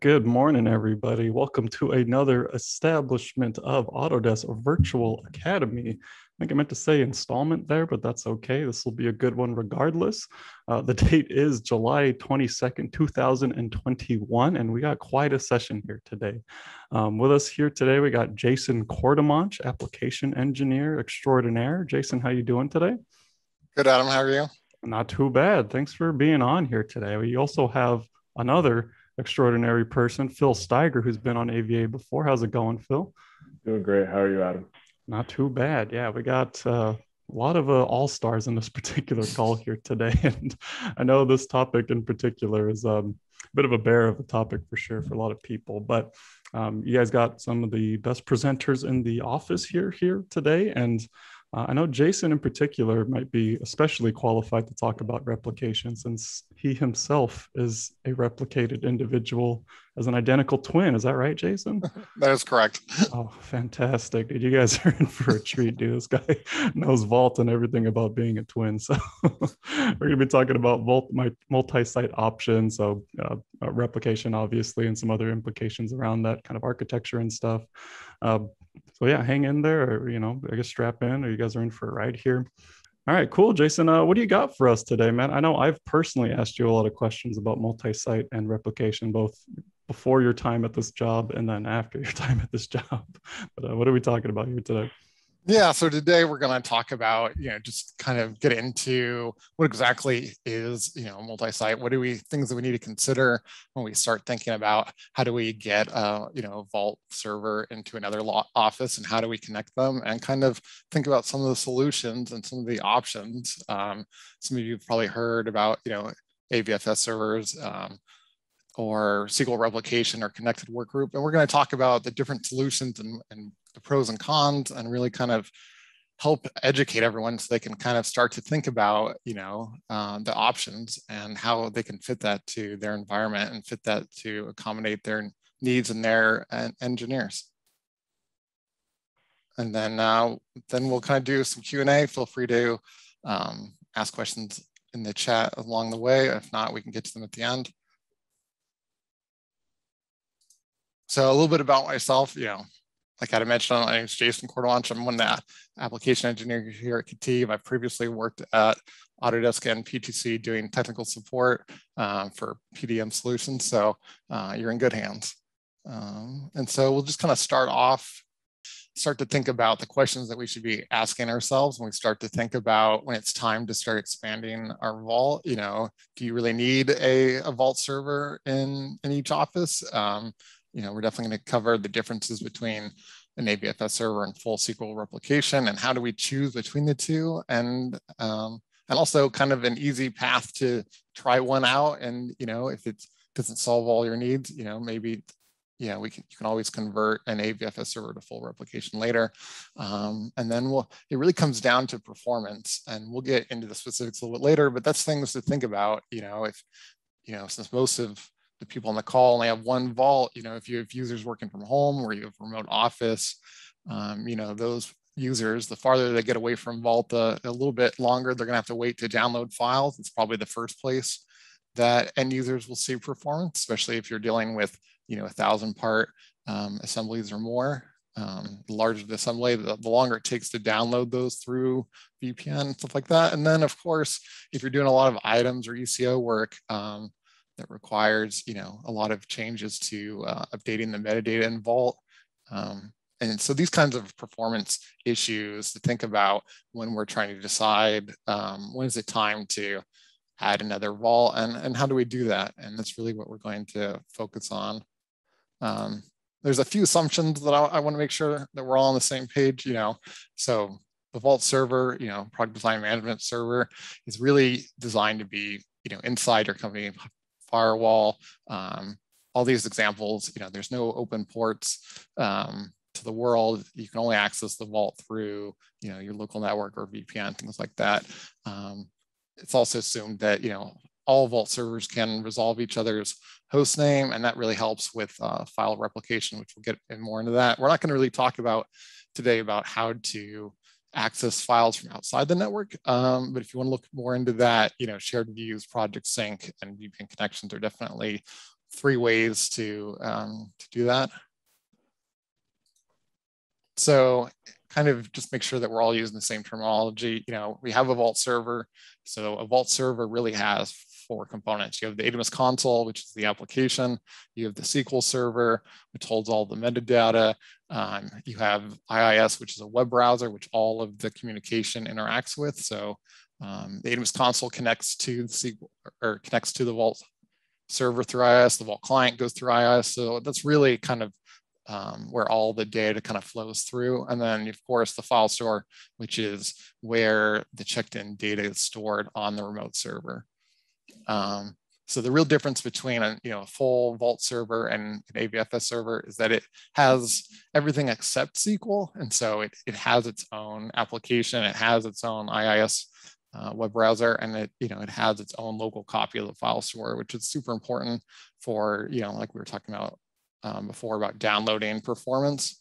Good morning, everybody. Welcome to another establishment of Autodesk Virtual Academy. I think I meant to say installment there, but that's okay. This will be a good one regardless. The date is July 22nd, 2021, and we got quite a session here today. With us here today, we got Jason Courtemanche, application engineer extraordinaire. Jason, how you doing today? Good, Adam. How are you? Not too bad. Thanks for being on here today. We also have another extraordinary person, Phil Steiger, who's been on AVA before. How's it going, Phil? Doing great. How are you, Adam? Not too bad. Yeah, we got a lot of all-stars in this particular call here today. And I know this topic in particular is a bit of a bear of a topic for sure for a lot of people, but you guys got some of the best presenters in the office here today. And I know Jason in particular might be especially qualified to talk about replication since he himself is a replicated individual as an identical twin. Is that right, Jason? That is correct. Oh, fantastic. Dude, you guys are in for a treat, dude. This guy knows Vault and everything about being a twin. So we're going to be talking about Vault, my multi-site options, so replication, obviously, and some other implications around that kind of architecture and stuff. So yeah, hang in there, or, you know, I guess strap in, or you guys are in for a ride here. All right, cool. Jason, what do you got for us today, man? I know I've personally asked you a lot of questions about multi-site and replication, both before your time at this job and then after your time at this job. But what are we talking about here today? Yeah, so today we're going to talk about, you know, just kind of get into what exactly is, you know, multi-site. What do we, things that we need to consider when we start thinking about how do we get, you know, a Vault server into another office and how do we connect them, and kind of think about some of the solutions and some of the options. Some of you have probably heard about, you know, AVFS servers, or SQL replication or connected workgroup. And we're going to talk about the different solutions and the pros and cons, and really kind of help educate everyone so they can kind of start to think about, you know, the options and how they can fit that to their environment and fit that to accommodate their needs and their engineers. And then we'll kind of do some Q&A. Feel free to ask questions in the chat along the way. If not, we can get to them at the end. So a little bit about myself, you know, like I mentioned, my name is Jason Courtemanche. I'm one of the application engineers here at KETIV. I previously worked at Autodesk and PTC doing technical support for PDM solutions. So you're in good hands. And so we'll just kind of start to think about the questions that we should be asking ourselves when we start to think about when it's time to start expanding our Vault. You know, do you really need a Vault server in each office? You know, we're definitely going to cover the differences between an AVFS server and full SQL replication, and how do we choose between the two, and also kind of an easy path to try one out. And, you know, if it doesn't solve all your needs, you know, maybe, you know, you can always convert an AVFS server to full replication later. And then it really comes down to performance, and we'll get into the specifics a little bit later, but that's things to think about, you know, if, you know, since most of the people on the call only have one Vault, you know, if you have users working from home or you have remote office, you know, those users, the farther they get away from Vault, a little bit longer they're going to have to wait to download files. It's probably the first place that end users will see performance, especially if you're dealing with, you know, 1,000-part assemblies or more. The larger the assembly, the longer it takes to download those through VPN and stuff like that. And then, of course, if you're doing a lot of items or ECO work, that requires, you know, a lot of changes to updating the metadata in Vault. And so these kinds of performance issues to think about when we're trying to decide when is it time to add another Vault, and how do we do that? And that's really what we're going to focus on. There's a few assumptions that I want to make sure that we're all on the same page, you know, so the Vault server, you know, product design management server is really designed to be, you know, inside your company firewall, all these examples, you know, there's no open ports to the world. You can only access the Vault through, you know, your local network or VPN, things like that. It's also assumed that, you know, all Vault servers can resolve each other's host name, and that really helps with file replication, which we'll get more into that. We're not going to really talk about today about how to access files from outside the network. But if you want to look more into that, you know, shared views, project sync, and VPN connections are definitely three ways to do that. So kind of just make sure that we're all using the same terminology. You know, we have a Vault server. So a Vault server really has four components. You have the ADMS console, which is the application. You have the SQL server, which holds all the metadata. You have IIS, which is a web browser, which all of the communication interacts with. So the ADMS console connects to the SQL, or connects to the Vault server through IIS. The Vault client goes through IIS. So that's really kind of where all the data kind of flows through. And then of course the file store, which is where the checked in data is stored on the remote server. So the real difference between a full Vault server and an AVFS server is that it has everything except SQL. And so it has its own application, it has its own IIS web browser, and it has its own local copy of the file store, which is super important for, like we were talking about before about downloading performance.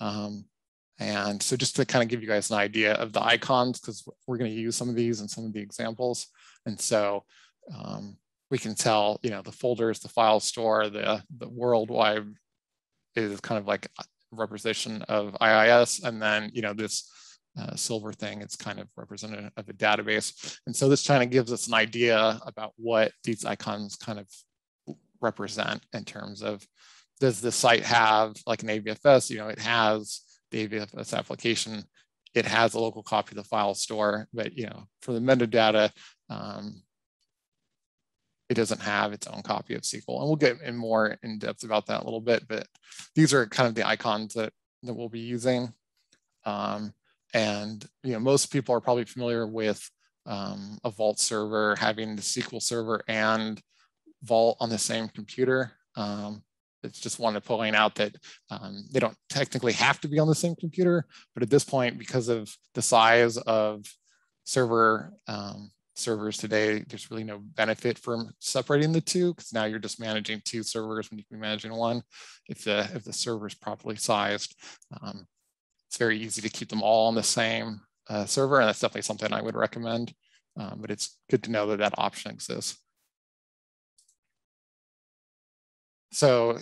And so just to kind of give you guys an idea of the icons, because we're going to use some of these in some of the examples. And so we can tell, the folders, the file store, the worldwide is kind of like a representation of IIS. And then, this silver thing, it's kind of representative of a database. And so this kind of gives us an idea about what these icons kind of represent in terms of, does the site have like an AVFS? It has the AVFS application, it has a local copy of the file store, but for the metadata, it doesn't have its own copy of SQL. And we'll get in more in depth about that a little bit, but these are kind of the icons that we'll be using. And most people are probably familiar with a Vault server having the SQL server and Vault on the same computer. It's just one to point out that they don't technically have to be on the same computer, but at this point, because of the size of servers today, there's really no benefit from separating the two, because now you're just managing two servers when you can be managing one. If the server is properly sized, it's very easy to keep them all on the same server, and that's definitely something I would recommend. But it's good to know that that option exists. So,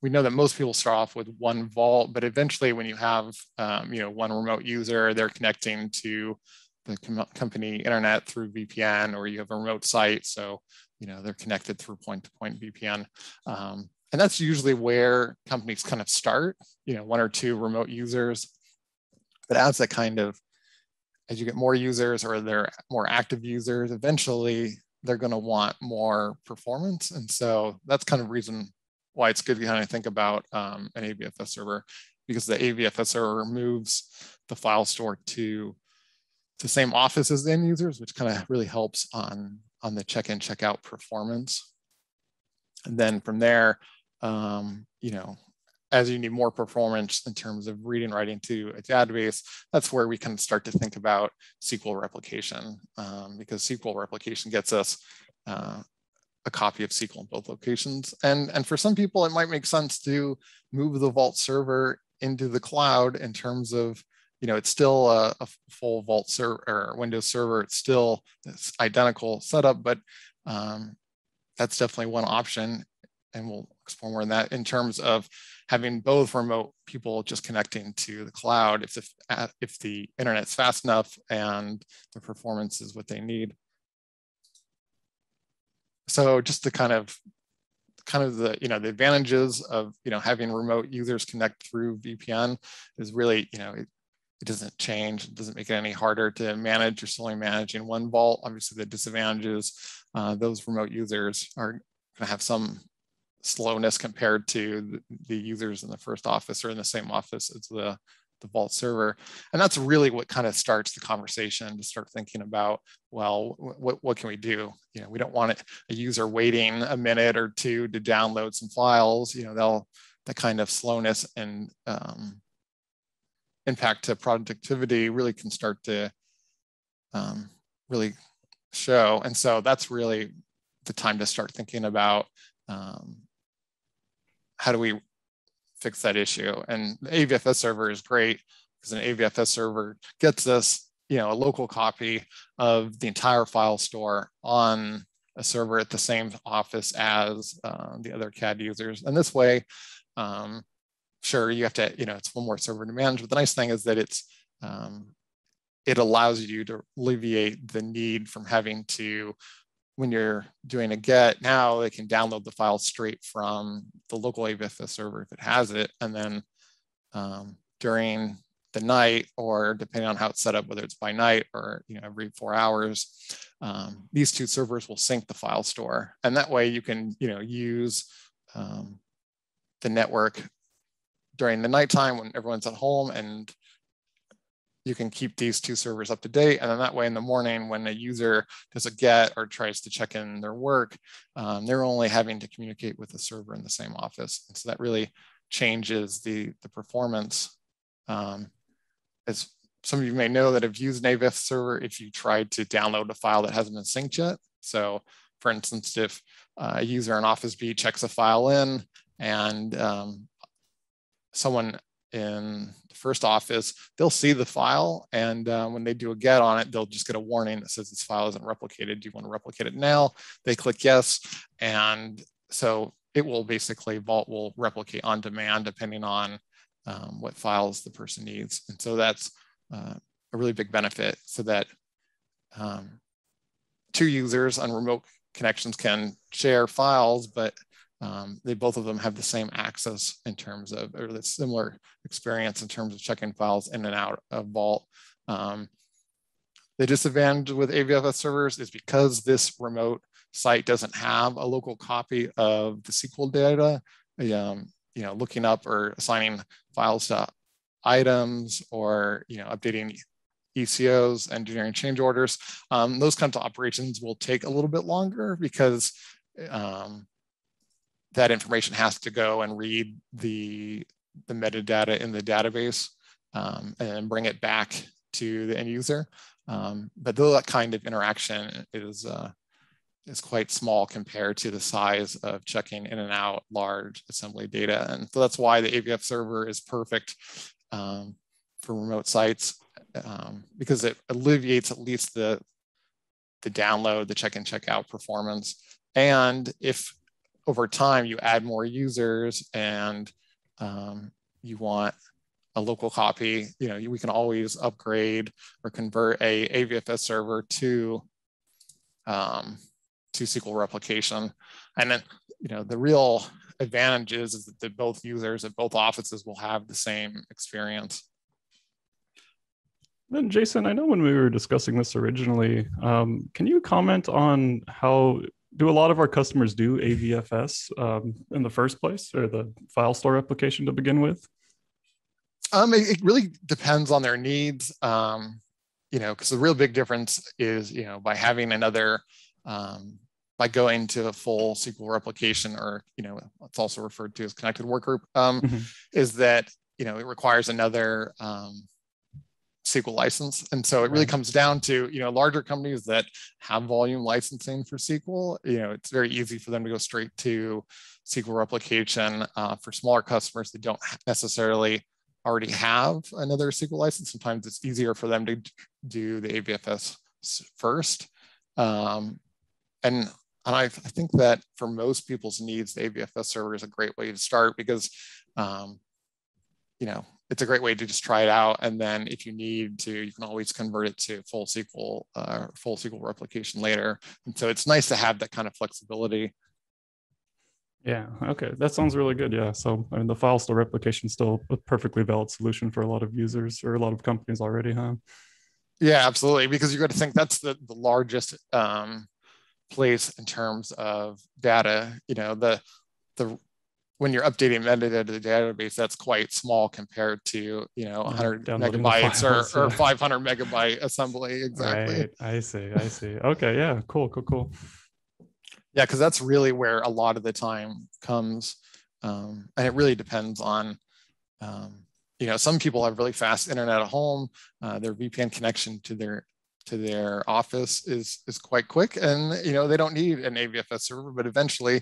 we know that most people start off with one Vault, but eventually when you have, one remote user, they're connecting to the company internet through VPN, or you have a remote site. So, they're connected through point-to-point VPN. And that's usually where companies kind of start, one or two remote users. But as you get more users, or they're more active users, eventually they're going to want more performance. And so that's kind of reason why it's good to kind of think about an AVFS server, because the AVFS server moves the file store to the same office as the end users, which kind of really helps on the check-in, check-out performance. And then from there, as you need more performance in terms of reading, writing to a database, that's where we can start to think about SQL replication, because SQL replication gets us a copy of SQL in both locations. And for some people, it might make sense to move the Vault server into the cloud in terms of, it's still a full Vault server or Windows server. It's still this identical setup, but that's definitely one option. And we'll explore more on that in terms of having both remote people just connecting to the cloud if the internet's fast enough and the performance is what they need. So just to kind of the the advantages of having remote users connect through VPN is really it doesn't change. It doesn't make it any harder to manage. You're still only managing one Vault. Obviously, the disadvantages those remote users are going to have some slowness compared to the users in the first office or in the same office as the Vault server. And that's really what kind of starts the conversation to start thinking about, well, what can we do? We don't want a user waiting a minute or two to download some files. That kind of slowness and impact to productivity really can start to really show. And so that's really the time to start thinking about how do we fix that issue? And the AVFS server is great, because an AVFS server gets us, a local copy of the entire file store on a server at the same office as the other CAD users. And this way, sure, you have to, it's one more server to manage, but the nice thing is that it's, it allows you to alleviate the need from having to, when you're doing a get, now they can download the file straight from the local AVFS server if it has it. And then during the night, or depending on how it's set up, whether it's by night or every 4 hours, these two servers will sync the file store. And that way you can use the network during the nighttime when everyone's at home, and you can keep these two servers up to date. And then that way in the morning, when a user does a get or tries to check in their work, they're only having to communicate with the server in the same office. And so that really changes the performance. As some of you may know that have used an AVFS server, if you tried to download a file that hasn't been synced yet. So for instance, if a user in Office B checks a file in, and someone in the first office, they'll see the file, and when they do a get on it, they'll just get a warning that says this file isn't replicated. Do you want to replicate it now? They click yes, and so it will basically, Vault will replicate on demand depending on what files the person needs. And so that's a really big benefit, so that two users on remote connections can share files, but they both of them have the same access in terms of, or the similar experience in terms of checking files in and out of Vault. The disadvantage with AVFS servers is because this remote site doesn't have a local copy of the SQL data, looking up or assigning files to items, or updating ECOs, engineering change orders, those kinds of operations will take a little bit longer, because that information has to go and read the metadata in the database and bring it back to the end user. But though that kind of interaction is quite small compared to the size of checking in and out large assembly data. And so that's why the AVFS server is perfect for remote sites, because it alleviates at least the download, the check-in, check-out performance. And if over time you add more users and you want a local copy, we can always upgrade or convert a AVFS server to SQL replication. And then, the real advantage is that both users at both offices will have the same experience. Then Jason, I know when we were discussing this originally, can you comment on how do a lot of our customers do AVFS in the first place, or the file store replication to begin with? It really depends on their needs, because the real big difference is, by having another, by going to a full SQL replication, or, it's also referred to as connected workgroup, is that, it requires another SQL license. And so it really comes down to, larger companies that have volume licensing for SQL, it's very easy for them to go straight to SQL replication. For smaller customers that don't necessarily already have another SQL license, sometimes it's easier for them to do the AVFS first. And I think that for most people's needs, the AVFS server is a great way to start, because, it's a great way to just try it out. And then if you need to, you can always convert it to full SQL replication later. And so it's nice to have that kind of flexibility. Yeah, okay, that sounds really good. Yeah, so I mean, the file store replication is still a perfectly valid solution for a lot of users, or a lot of companies already, huh? Yeah, absolutely, because you've got to think that's the largest place in terms of data. When you're updating metadata to the database, that's quite small compared to 100 megabytes or 500 megabyte assembly. Exactly. Right. I see. Okay. Yeah. Cool. Yeah, because that's really where a lot of the time comes, and it really depends on some people have really fast internet at home. Their VPN connection to their office is quite quick, and they don't need an AVFS server. But eventually,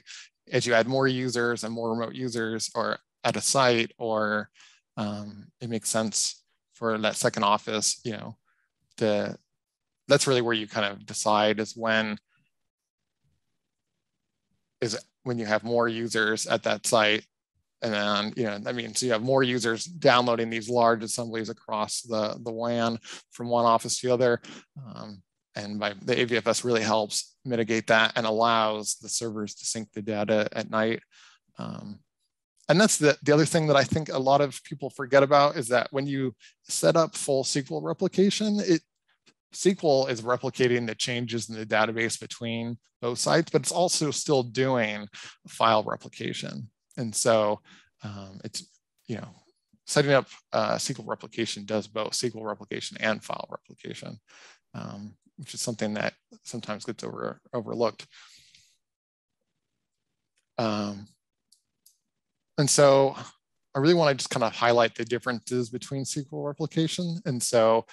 as you add more users and more remote users, or at a site, or it makes sense for that second office, that's really where you kind of decide is when is when you have more users at that site. And then, you know, I mean, so you have more users downloading these large assemblies across the WAN from one office to the other. And the AVFS really helps mitigate that and allows the servers to sync the data at night. And that's the other thing that I think a lot of people forget about is that when you set up full SQL replication, SQL is replicating the changes in the database between both sites, but it's also still doing file replication. And so it's, you know, setting up SQL replication does both SQL replication and file replication, which is something that sometimes gets overlooked. And so I really want to just kind of highlight the differences between SQL replication. And so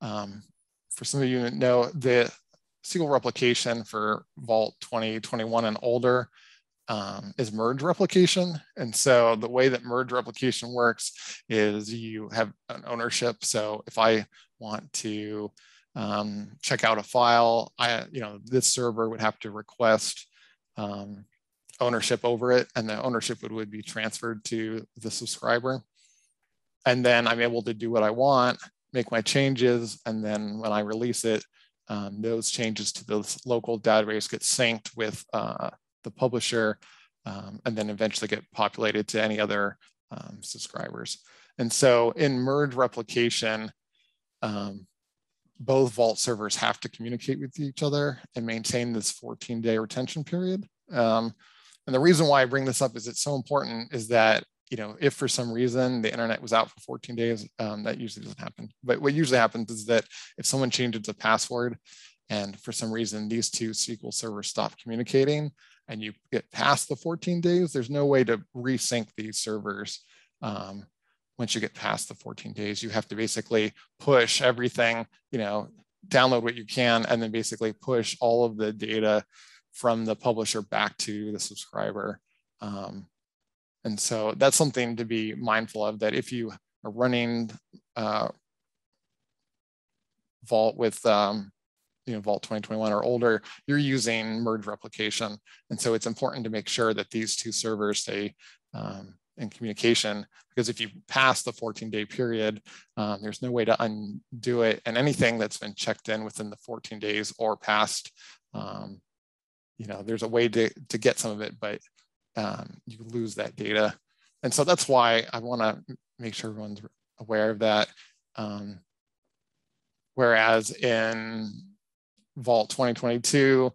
for some of you that know, the SQL replication for Vault 2021 and older is merge replication. And so the way that merge replication works is you have an ownership. So if I want to check out a file, this server would have to request ownership over it, and the ownership would be transferred to the subscriber. And then I'm able to do what I want, make my changes, and then when I release it, those changes to the local database get synced with the publisher, and then eventually get populated to any other subscribers. And so in merge replication, both Vault servers have to communicate with each other and maintain this 14-day retention period. And the reason why I bring this up is it's so important is that, you know, if for some reason the internet was out for 14 days, that usually doesn't happen. But what usually happens is that if someone changes a password and for some reason these two SQL servers stop communicating and you get past the 14 days, there's no way to resync these servers. Once you get past the 14 days, you have to basically push everything, you know, download what you can, and then basically push all of the data from the publisher back to the subscriber. And so that's something to be mindful of, that if you are running Vault with Vault 2021 or older, you're using merge replication. And so it's important to make sure that these two servers stay in communication, because if you pass the 14-day period, there's no way to undo it. And anything that's been checked in within the 14 days or past, there's a way to get some of it, but you lose that data. And so that's why I want to make sure everyone's aware of that. Whereas in Vault 2022,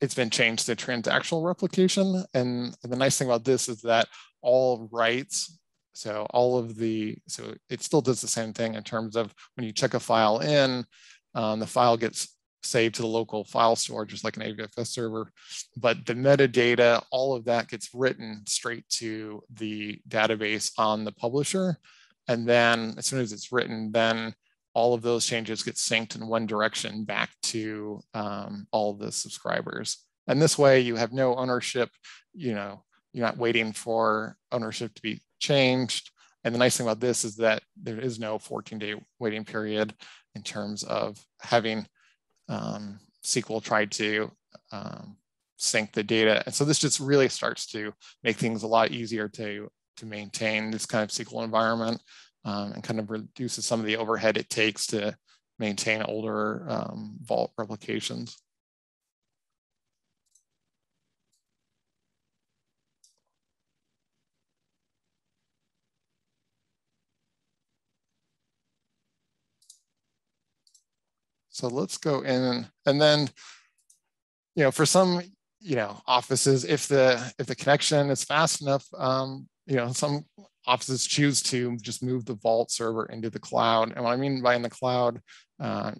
it's been changed to transactional replication. And the nice thing about this is that all writes, so it still does the same thing in terms of when you check a file in, the file gets saved to the local file store, just like an AVFS server, but the metadata, all of that gets written straight to the database on the publisher. And then as soon as it's written, then all of those changes get synced in one direction back to all the subscribers. And this way you have no ownership, you know, you're not waiting for ownership to be changed. And the nice thing about this is that there is no 14-day waiting period in terms of having SQL tried to sync the data. And so this just really starts to make things a lot easier to maintain this kind of SQL environment, and kind of reduces some of the overhead it takes to maintain older Vault replications. So let's go in, and then, you know, for some, you know, offices, if the connection is fast enough, you know, some offices choose to just move the Vault server into the cloud. And what I mean by in the cloud,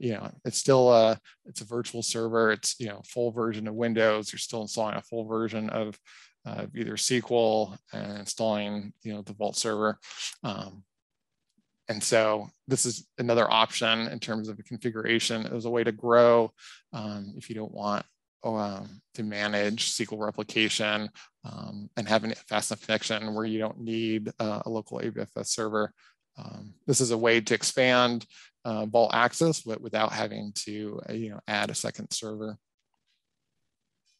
you know, it's still a virtual server. It's, you know, full version of Windows. You're still installing a full version of either SQL and installing, you know, the Vault server. And so this is another option in terms of the configuration as a way to grow if you don't want to manage SQL replication and have a fast enough connection where you don't need a local AVFS server. This is a way to expand Vault access, but without having to add a second server.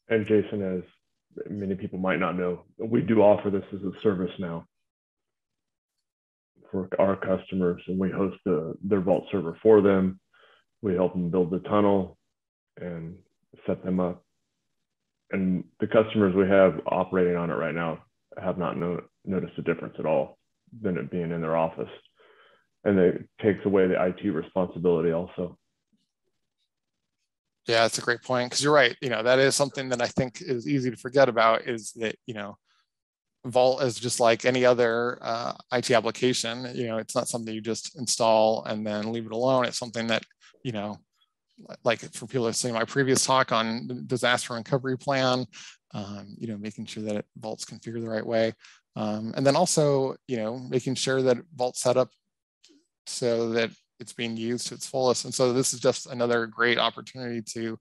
And Jason, as many people might not know, we do offer this as a service now for our customers, and we host their Vault server for them. We help them build the tunnel and set them up. And the customers we have operating on it right now have not noticed a difference at all than it being in their office. And it takes away the IT responsibility also. Yeah, that's a great point, because you're right. You know, that is something that I think is easy to forget about, is that, you know, Vault is just like any other IT application. You know, it's not something you just install and then leave it alone. It's something that, you know, like for people listening to my previous talk on disaster recovery plan, you know, making sure that Vault's configured the right way. And then also, you know, making sure that Vault's set up so that it's being used to its fullest. And so this is just another great opportunity to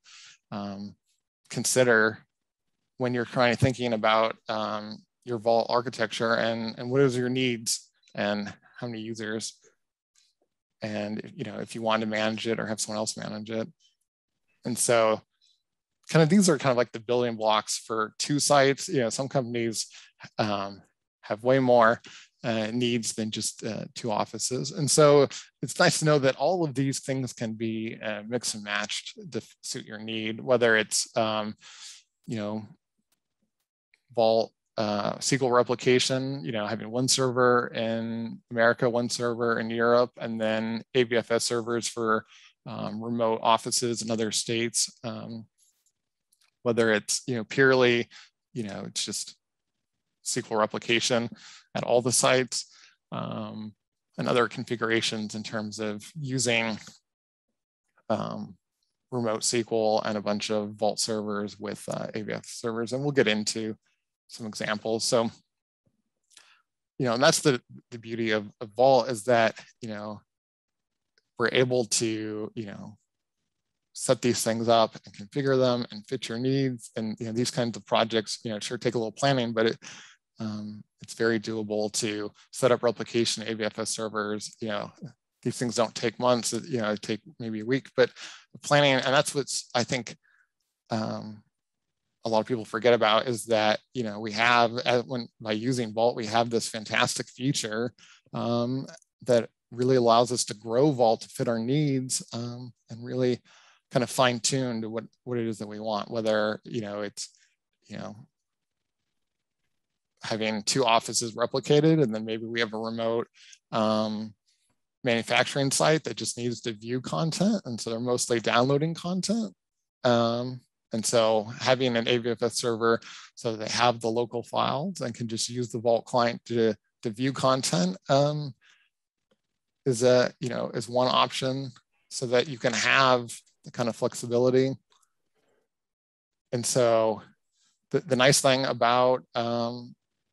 consider when you're thinking about your Vault architecture and what is your needs and how many users. And, you know, if you want to manage it or have someone else manage it. And so these are like the building blocks for two sites. You know, some companies have way more needs than just two offices. And so it's nice to know that all of these things can be mixed and matched to suit your need, whether it's, you know, Vault SQL replication, you know, having one server in America, one server in Europe, and then AVFS servers for remote offices in other states. Whether it's, you know, purely, you know, it's just SQL replication at all the sites, and other configurations in terms of using remote SQL and a bunch of Vault servers with AVF servers. And we'll get into some examples. So, you know, and that's the beauty of Vault, is that, you know, we're able to, you know, set these things up and configure them and fit your needs. And, you know, these kinds of projects, you know, sure take a little planning, but it's very doable to set up replication, AVFS servers. You know, these things don't take months, you know, it take maybe a week, but planning, and that's what's, I think, a lot of people forget about, is that, you know, we have, by using Vault, we have this fantastic feature that really allows us to grow Vault to fit our needs and really fine tune to what it is that we want, whether, you know, it's, you know, having two offices replicated, and then maybe we have a remote manufacturing site that just needs to view content. And so they're mostly downloading content. And so having an AVFS server so they have the local files and can just use the Vault client to view content is one option, so that you can have the kind of flexibility. And so the nice thing about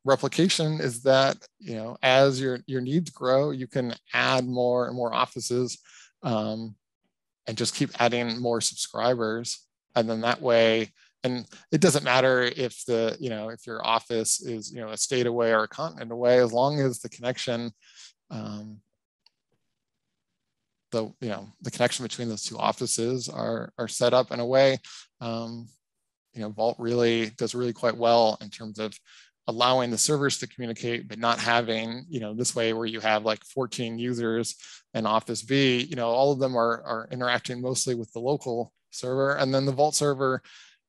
replication is that, you know, as your needs grow, you can add more and more offices and just keep adding more subscribers. And then that way, and it doesn't matter if the, you know, if your office is, you know, a state away or a continent away, as long as the connection, the connection between those two offices are set up in a way, you know, Vault really does really quite well in terms of allowing the servers to communicate, but not having, you know, this way where you have like 14 users in Office B, you know, all of them are interacting mostly with the local server. And then the Vault server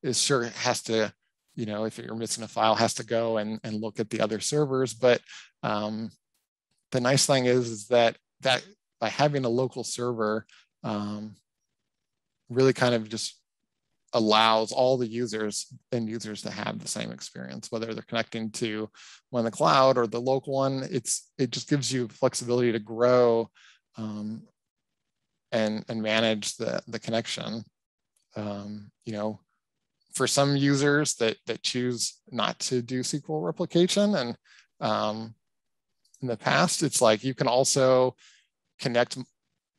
is sure has to, you know, if you're missing a file, has to go and look at the other servers. But the nice thing is that by having a local server really just allows all the end users to have the same experience, whether they're connecting to one in the cloud or the local one. It just gives you flexibility to grow and manage the connection. You know, for some users that choose not to do SQL replication, and in the past, it's like you can also connect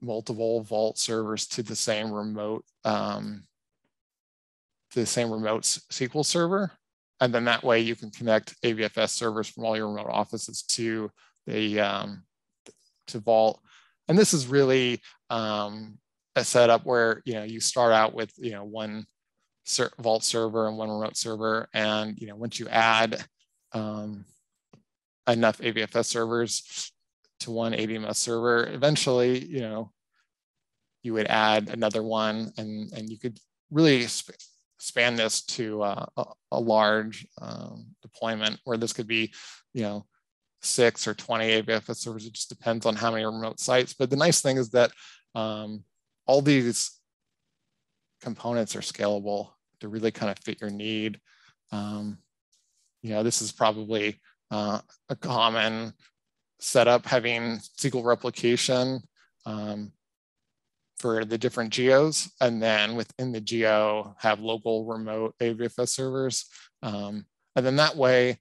multiple Vault servers to the same remote SQL server, and then that way you can connect AVFS servers from all your remote offices to the to Vault. And this is really a setup where, you know, you start out with, you know, one Vault server and one remote server. And you know, once you add enough AVFS servers to one ADMS server, eventually, you know, you would add another one, and you could really expand this to a large deployment where this could be, you know, 6 or 20 AVFS servers. It just depends on how many remote sites. But the nice thing is that all these components are scalable to really kind of fit your need. You know, this is probably a common setup, having SQL replication for the different geos, and then within the geo have local remote AVFS servers. And then that way,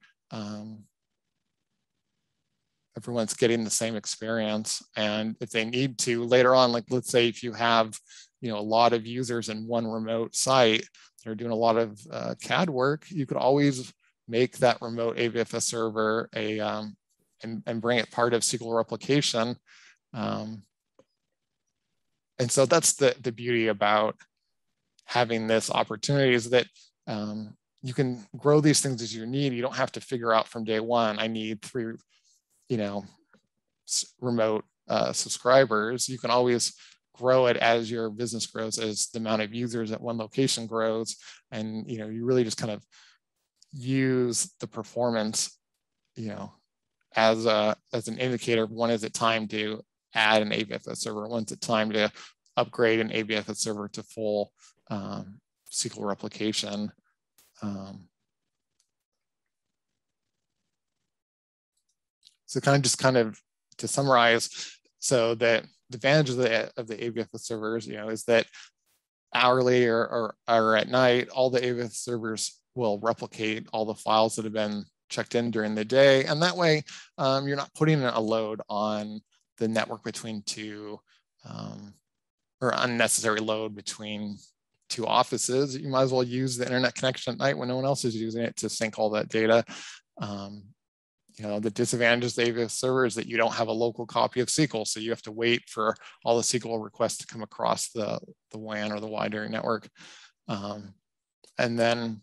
everyone's getting the same experience. And if they need to later on, like let's say if you have, you know, a lot of users in one remote site that are doing a lot of CAD work, you could always make that remote AVFS server a and bring it part of SQL replication. And so that's the beauty about having this opportunity, is that you can grow these things as you need. You don't have to figure out from day one, I need 3, you know, remote subscribers. You can always grow it as your business grows, as the amount of users at one location grows. And, you know, you really just kind of use the performance, you know, as an indicator. When is it time to add an AVFS server? When's it time to upgrade an AVFS server to full SQL replication? So kind of just to summarize, so that the advantage of the AVFS servers, you know, is that hourly or at night, all the AVFS servers will replicate all the files that have been checked in during the day. And that way, you're not putting a load on the network between two, or unnecessary load between two offices. You might as well use the internet connection at night when no one else is using it to sync all that data. You know, the disadvantages of the AVFS server is that you don't have a local copy of SQL. So you have to wait for all the SQL requests to come across the WAN or the wide area network. And then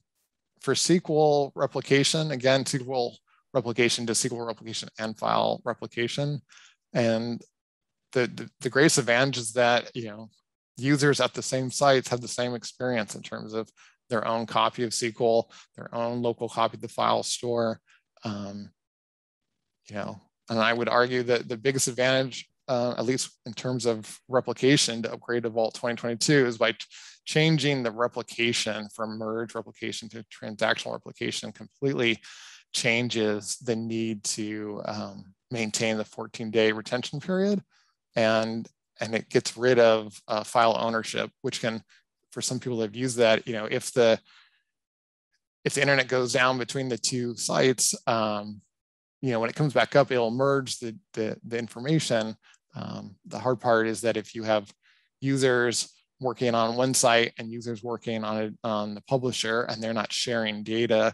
for SQL replication, again, SQL replication to SQL replication and file replication. And the greatest advantage is that, you know, users at the same sites have the same experience in terms of their own copy of SQL, their own local copy of the file store. You know, and I would argue that the biggest advantage, at least in terms of replication, to upgrade to Vault 2022 is by changing the replication from merge replication to transactional replication completely changes the need to maintain the 14-day retention period, and it gets rid of file ownership, which can, for some people that have used that, you know, if the internet goes down between the two sites, you know, when it comes back up, it'll merge the information. The hard part is that if you have users working on one site and users working on the publisher, and they're not sharing data,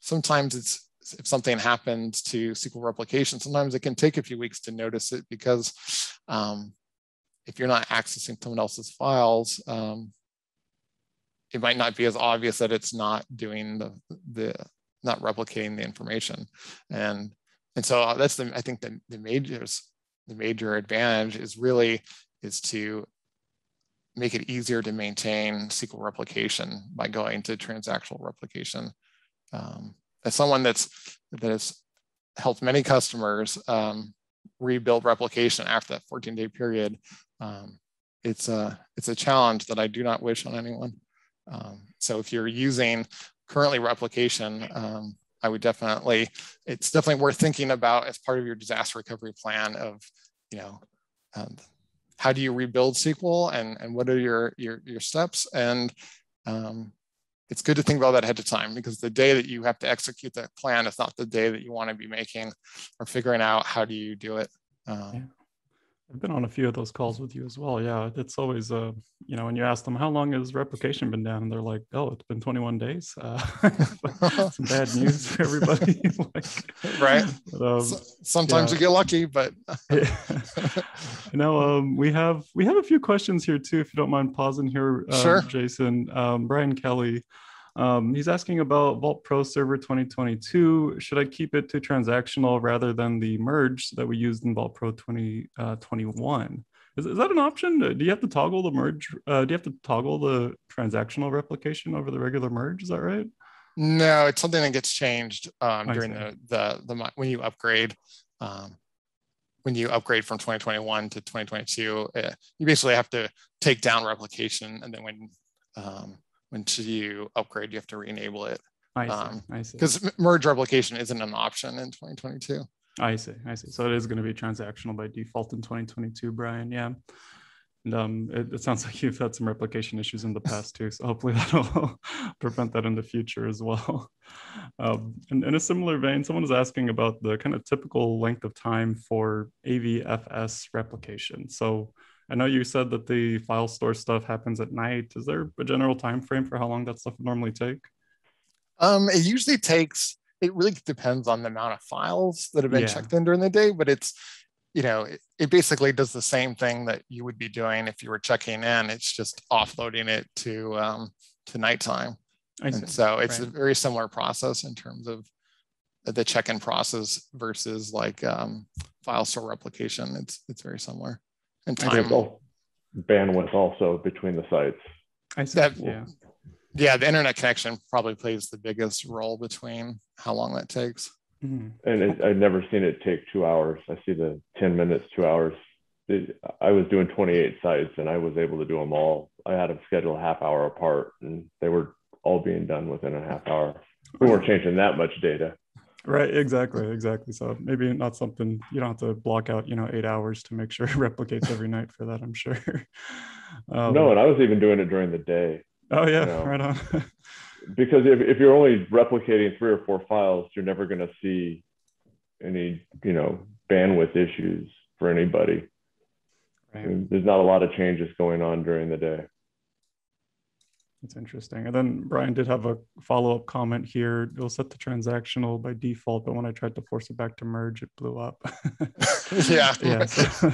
sometimes it's, if something happens to SQL replication, sometimes it can take a few weeks to notice it, because if you're not accessing someone else's files, it might not be as obvious that it's not doing not replicating the information. And so that's I think the major advantage is to make it easier to maintain SQL replication by going to transactional replication. As someone that has helped many customers rebuild replication after that 14-day period, it's a challenge that I do not wish on anyone. So if you're using currently replication, I would definitely, it's definitely worth thinking about as part of your disaster recovery plan of, you know, how do you rebuild SQL, and what are your steps? And it's good to think about that ahead of time, because the day that you have to execute that plan is not the day that you want to be making or figuring out how do you do it. Yeah. I've been on a few of those calls with you as well. Yeah, it's always, you know, when you ask them, how long has replication been down? And they're like, oh, it's been 21 days. Some bad news for everybody. Like, right. But, sometimes we get lucky, but. We have a few questions here too, if you don't mind pausing here, sure. Jason. Brian Kelly, he's asking about Vault Pro Server 2022. Should I keep it to transactional rather than the merge that we used in Vault Pro 2021? Is that an option? Do you have to toggle the merge? Do you have to toggle the transactional replication over the regular merge? Is that right? No, it's something that gets changed during the when you upgrade. When you upgrade from 2021 to 2022, you basically have to take down replication, and then when you upgrade, you have to re-enable it. I see. Because merge replication isn't an option in 2022. I see. So it is going to be transactional by default in 2022, Brian. Yeah. And it sounds like you've had some replication issues in the past too. So hopefully that'll prevent that in the future as well. And in a similar vein, someone is asking about the kind of typical length of time for AVFS replication. So I know you said that the file store stuff happens at night. Is there a general time frame for how long that stuff would normally take? It usually takes, it really depends on the amount of files that have been checked in during the day, but it's, you know, it basically does the same thing that you would be doing if you were checking in. It's just offloading it to nighttime. And so it's a very similar process in terms of the check-in process versus like file store replication. It's very similar. And time bandwidth also between the sites. I see. Yeah, the internet connection probably plays the biggest role between how long that takes. Mm-hmm. And I've never seen it take 2 hours. I see the 10 minutes, 2 hours. I was doing 28 sites and I was able to do them all. I had them scheduled a half hour apart and they were all being done within a half hour. We weren't changing that much data. Right, exactly. So maybe not something, you don't have to block out, 8 hours to make sure it replicates every night for that, I'm sure. No, and I was even doing it during the day. Oh yeah, right on. Because if you're only replicating 3 or 4 files, you're never going to see any, bandwidth issues for anybody. Right. And there's not a lot of changes going on during the day. That's interesting. And then Brian did have a follow-up comment here. It'll set the transactional by default, but when I tried to force it back to merge, it blew up. Yeah. So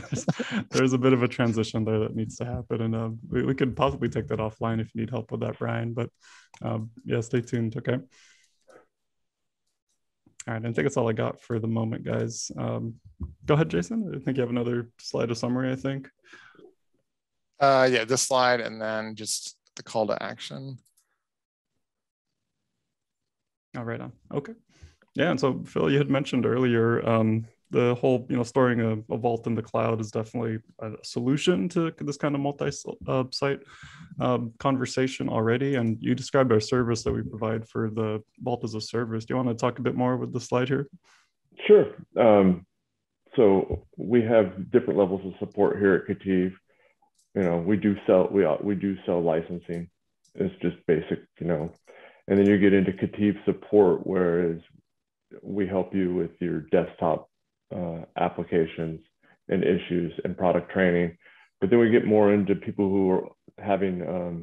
there's a bit of a transition there that needs to happen. And we could possibly take that offline if you need help with that, Brian. But yeah, stay tuned, okay? All right, I think that's all I got for the moment, guys. Go ahead, Jason. I think you have another slide of summary, I think. Yeah, this slide and then just the call to action. All right. Okay. Yeah. And so Phil, you had mentioned earlier, the whole, storing a vault in the cloud is definitely a solution to this kind of multi-site conversation already. And you described our service that we provide for the Vault as a Service. Do you want to talk a bit more with the slide here? Sure. So we have different levels of support here at KETIV. We do sell licensing. It's just basic, and then you get into KETIV support, whereas we help you with your desktop applications and issues and product training. But then we get more into people who are having,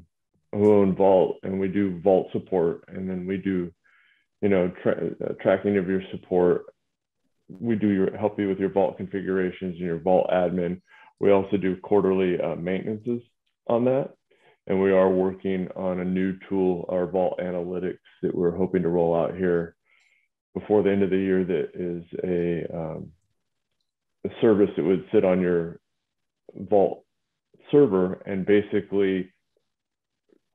who own Vault, and we do Vault support. And then we do, tracking of your support. We do help you with your Vault configurations and your Vault admin. We also do quarterly maintenances on that. And we are working on a new tool, our Vault Analytics, that we're hoping to roll out here before the end of the year, that is a service that would sit on your Vault server and basically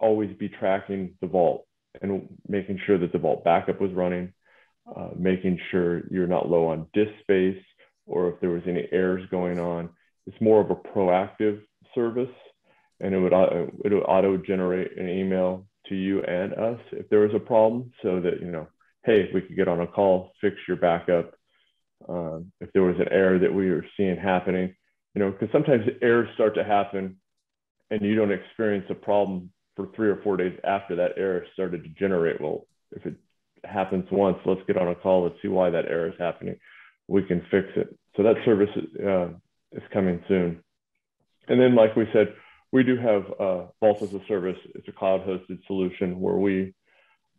always be tracking the Vault and making sure that the Vault backup was running, making sure you're not low on disk space or if there was any errors going on. It's more of a proactive service, and it would auto-generate an email to you and us if there was a problem, so that, hey, we could get on a call, fix your backup. If there was an error that we were seeing happening, because sometimes errors start to happen and you don't experience a problem for 3 or 4 days after that error started to generate. Well, if it happens once, let's get on a call. Let's see why that error is happening. We can fix it. So that service is coming soon. And then, like we said, we do have Vault as a Service. It's a cloud-hosted solution where we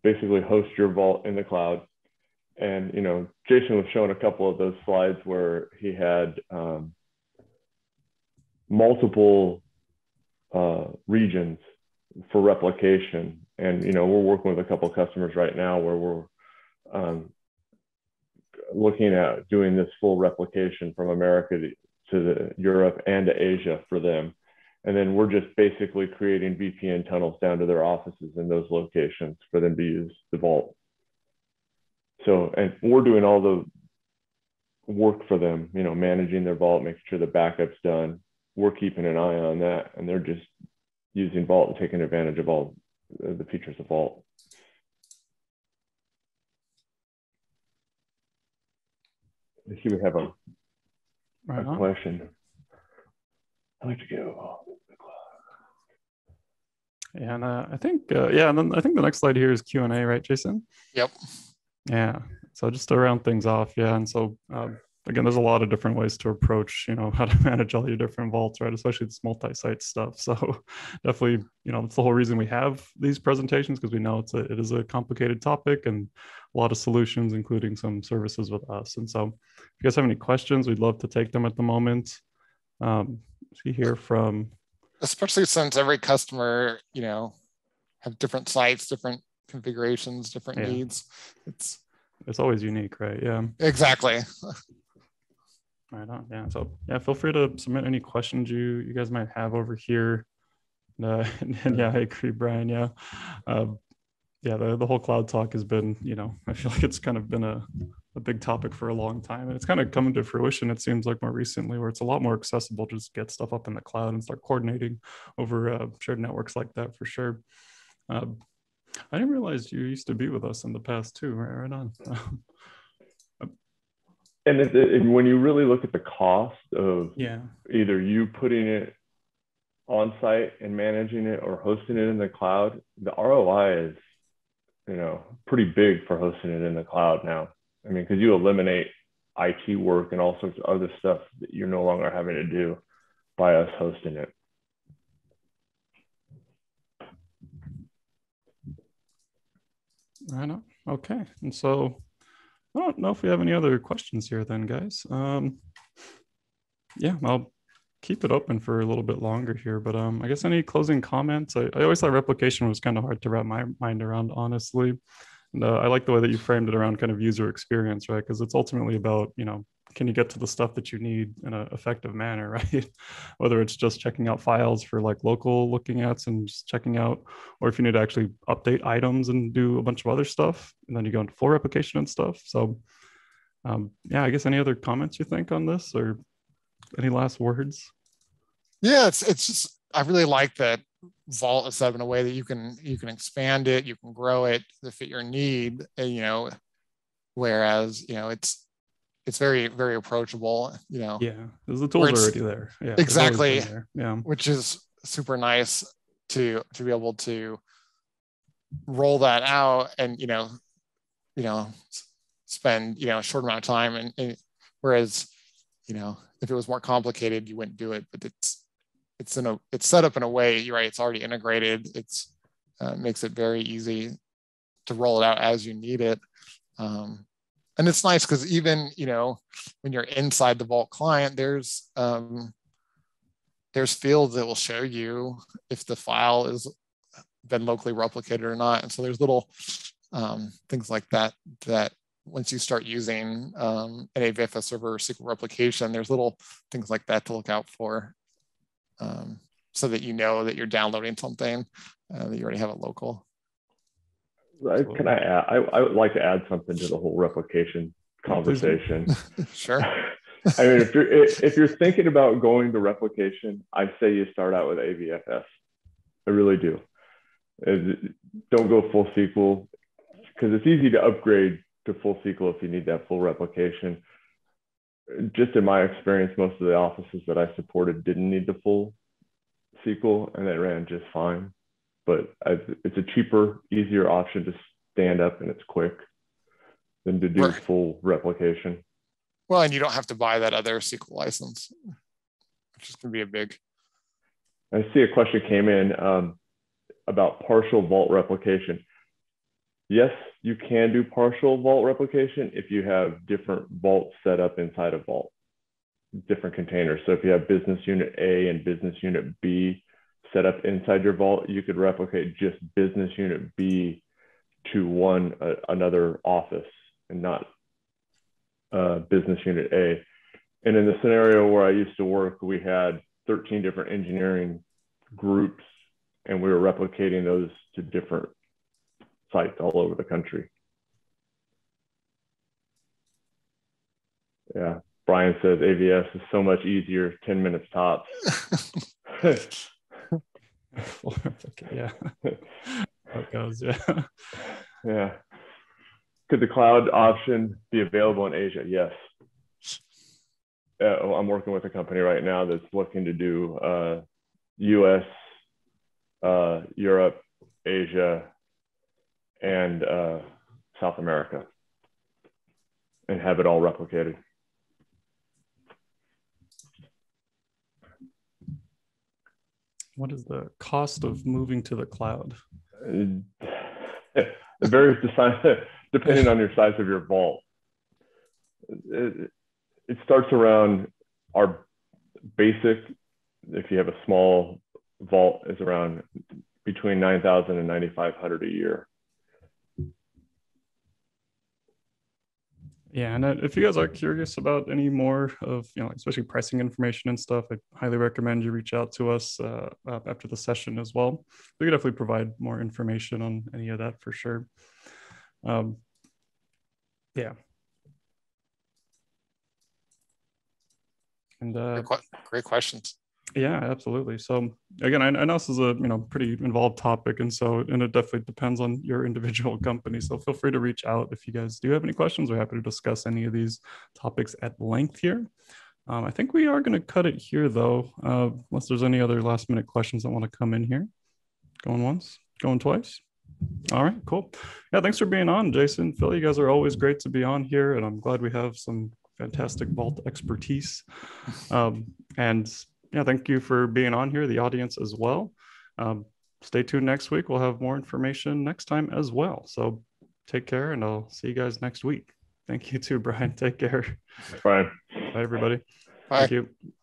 basically host your Vault in the cloud. And, you know, Jason was showing a couple of those slides where he had multiple regions for replication. And, you know, we're working with a couple of customers right now where we're looking at doing this full replication from America to Europe and to Asia for them. And then we're just basically creating VPN tunnels down to their offices in those locations for them to use the Vault. So, and we're doing all the work for them, you know, managing their Vault, making sure the backup's done. We're keeping an eye on that, and they're just using Vault and taking advantage of all the features of Vault. I think we have a, question. I'd like to go. Yeah, and I think, yeah, and then I think the next slide here is Q&A, right, Jason? Yep. Yeah, so just to round things off, yeah, and so again, there's a lot of different ways to approach, you know, how to manage all your different vaults, right? Especially this multi-site stuff. So definitely, you know, that's the whole reason we have these presentations, because we know it's a, it is a complicated topic and a lot of solutions, including some services with us. And so if you guys have any questions, we'd love to take them at the moment. See here from... Especially since every customer, you know, have different sites, different configurations, different needs. It's always unique, right? Yeah. Exactly. Right on. Yeah. So yeah, feel free to submit any questions you guys might have over here. And yeah, I agree, Brian. Yeah. Yeah, the whole cloud talk has been, you know, I feel like it's kind of been a big topic for a long time, and it's kind of coming to fruition, it seems like, more recently, where it's a lot more accessible to just get stuff up in the cloud and start coordinating over shared networks like that, for sure. I didn't realize you used to be with us in the past too, right? Right on. And when you really look at the cost of either you putting it on site and managing it or hosting it in the cloud, the ROI is, you know, pretty big for hosting it in the cloud now. I mean, because you eliminate IT work and all sorts of other stuff that you're no longer having to do by us hosting it. I know. Okay. And so I don't know if we have any other questions here then, guys. Yeah, I'll keep it open for a little bit longer here, but I guess any closing comments? I always thought replication was kind of hard to wrap my mind around, honestly. And I like the way that you framed it around kind of user experience, right? Because it's ultimately about, you know, can you get to the stuff that you need in an effective manner, right? Whether it's just checking out files for like local looking ats and just checking out, or if you need to actually update items and do a bunch of other stuff, and then you go into full replication and stuff. So yeah, I guess any other comments you think on this, or any last words? Yeah, it's just, I really like that Vault is set up in a way that you can expand it, you can grow it to fit your need, and, you know, whereas, you know, it's very, very approachable, you know. Yeah, there's the tools already there. Yeah, exactly. There. Yeah, which is super nice to be able to roll that out and, you know, spend, you know, a short amount of time. And whereas, you know, if it was more complicated, you wouldn't do it. But it's set up in a way, you're right. It's already integrated. It's makes it very easy to roll it out as you need it. And it's nice because even, you know, when you're inside the Vault client, there's fields that will show you if the file has been locally replicated or not. And so there's little things like that, that once you start using an AVFS server or SQL replication, there's little things like that to look out for, so that you know that you're downloading something that you already have it local. Can I add? I would like to add something to the whole replication conversation. Sure. I mean, if you're thinking about going to replication, I say you start out with AVFS. I really do. Don't go full SQL, because it's easy to upgrade to full SQL if you need that full replication. Just in my experience, most of the offices that I supported didn't need the full SQL, and they ran just fine. But it's a cheaper, easier option to stand up, and it's quick, than to do full replication. Well, and you don't have to buy that other SQL license. which is going to be a big. I see a question came in about partial vault replication. Yes, you can do partial vault replication if you have different vaults set up inside a vault, different containers. So if you have business unit A and business unit B set up inside your vault, you could replicate just business unit B to another office and not business unit A. And in the scenario where I used to work, we had 13 different engineering groups, and we were replicating those to different sites all over the country. Yeah, Brian says AVS is so much easier, 10 minutes tops. Yeah. That goes, yeah. Yeah. Could the cloud option be available in Asia? Yes. I'm working with a company right now that's looking to do US, Europe, Asia, and South America, and have it all replicated. What is the cost of moving to the cloud? It varies depending on your size of your vault. It starts around our basic, if you have a small vault, is around between 9,000 and 9,500 a year. Yeah, and if you guys are curious about any more of, you know, especially pricing information and stuff, I highly recommend you reach out to us after the session as well. We could definitely provide more information on any of that for sure. Yeah. And great questions. Yeah, absolutely. So again, I know this is a pretty involved topic, and it definitely depends on your individual company. So feel free to reach out if you guys do have any questions. We're happy to discuss any of these topics at length here. I think we are going to cut it here though, unless there's any other last minute questions that want to come in here. Going once, going twice. All right, cool. Yeah, thanks for being on, Jason, Phil. You guys are always great to be on here, and I'm glad we have some fantastic vault expertise. And yeah, thank you for being on here, the audience as well. Stay tuned next week. We'll have more information next time as well. So take care, and I'll see you guys next week. Thank you too, Brian. Take care. Bye. Bye, everybody. Bye. Thank you.